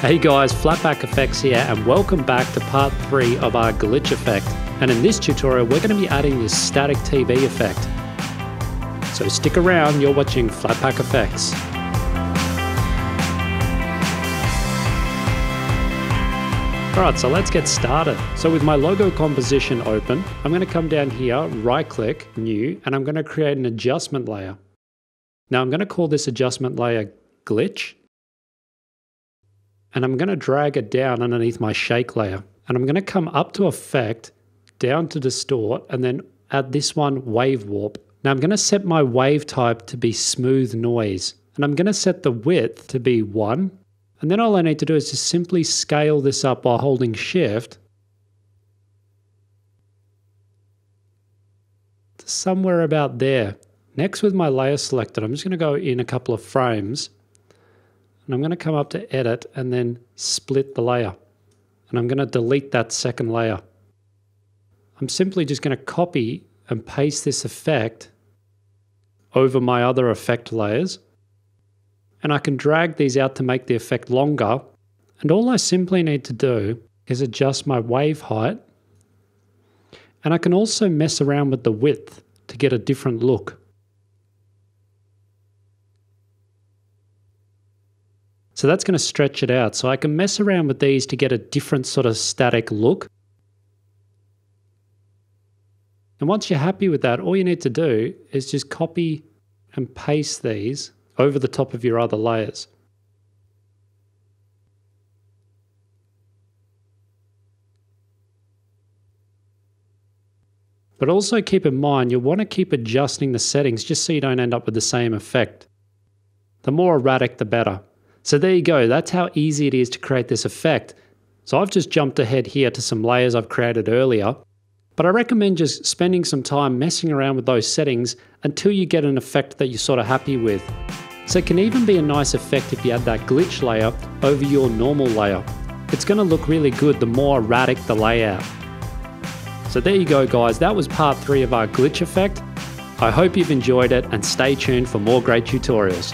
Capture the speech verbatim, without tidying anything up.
Hey guys, Flat Pack F X here, and welcome back to part three of our glitch effect. And in this tutorial, we're going to be adding this static T V effect. So stick around, you're watching Flat Pack F X. Alright, so let's get started. So with my logo composition open, I'm going to come down here, right click, new, and I'm going to create an adjustment layer. Now I'm going to call this adjustment layer glitch. And I'm going to drag it down underneath my shake layer. And I'm going to come up to effect, down to distort, and then add this one, wave warp. Now I'm going to set my wave type to be smooth noise. And I'm going to set the width to be one. And then all I need to do is just simply scale this up while holding shift to somewhere about there. Next, with my layer selected, I'm just going to go in a couple of frames. And I'm going to come up to edit and then split the layer. And I'm going to delete that second layer. I'm simply just going to copy and paste this effect over my other effect layers. And I can drag these out to make the effect longer. And all I simply need to do is adjust my wave height. And I can also mess around with the width to get a different look. So that's going to stretch it out. So I can mess around with these to get a different sort of static look. And once you're happy with that, all you need to do is just copy and paste these over the top of your other layers. But also keep in mind, you'll want to keep adjusting the settings just so you don't end up with the same effect. The more erratic, the better. So there you go, that's how easy it is to create this effect. So I've just jumped ahead here to some layers I've created earlier, but I recommend just spending some time messing around with those settings until you get an effect that you're sort of happy with. So it can even be a nice effect if you add that glitch layer over your normal layer. It's gonna look really good the more erratic the layout. So there you go guys, that was part three of our glitch effect. I hope you've enjoyed it and stay tuned for more great tutorials.